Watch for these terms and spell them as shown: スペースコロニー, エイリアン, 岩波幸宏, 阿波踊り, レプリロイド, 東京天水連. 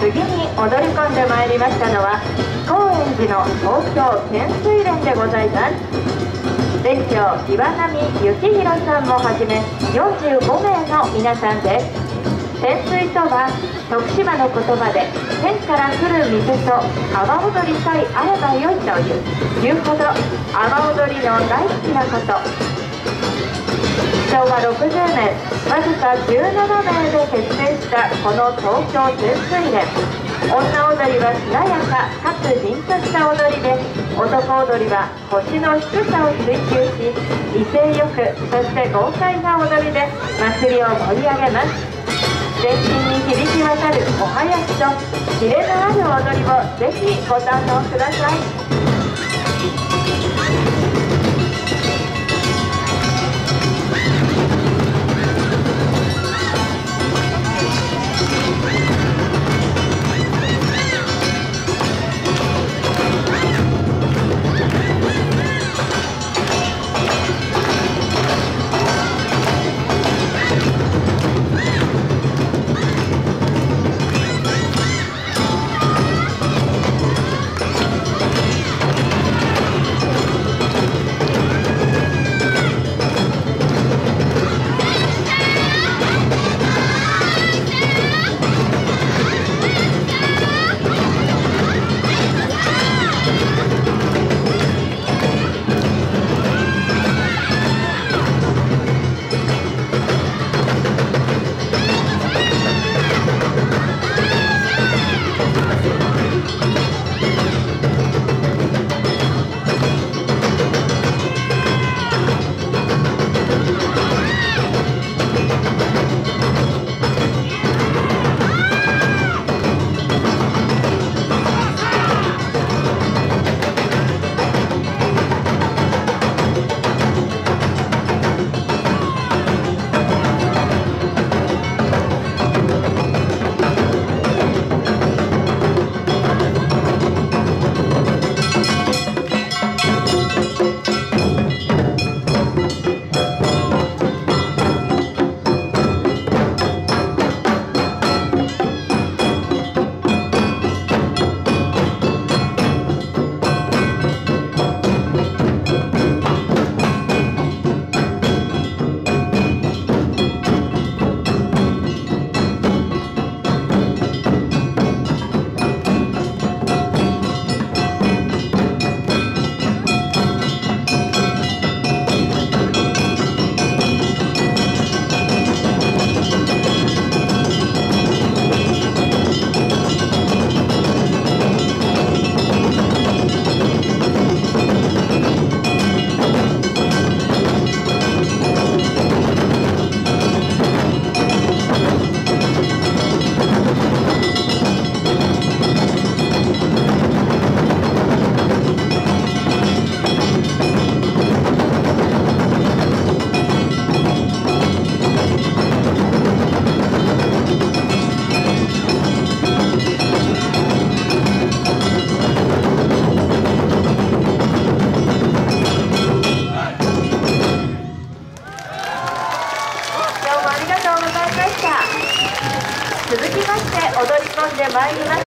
次に踊り込んでまいりましたのは高円寺の東京天水連でございます。別長岩波幸宏さんもはじめ45名の皆さんです。天水とは徳島の言葉で天から来る水と阿波踊りさえあればよいというほど阿波踊りの大好きなこと。昭和60年、わずか17名で結成したこの東京天水連。女踊りはしなやかかつ凛とした踊りで、男踊りは腰の低さを追求し、威勢よく、そして豪快な踊りで祭りを盛り上げます。全身に響き渡るお囃子とキレのある踊りをぜひご堪能ください。続きまして踊り込んでまいります。